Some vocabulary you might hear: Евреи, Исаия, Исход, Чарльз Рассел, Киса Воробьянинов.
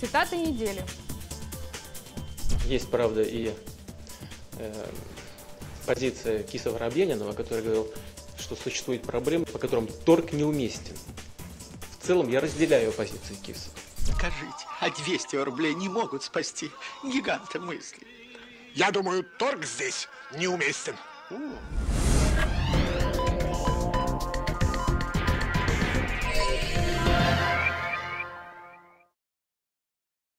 Цитата недели. Есть, правда, и позиция Киса Воробьянинова, который говорил, что существует проблема, по которым торг неуместен. В целом я разделяю позиции Киса. Скажите, а 200 рублей не могут спасти гиганта мысли? Я думаю, торг здесь неуместен.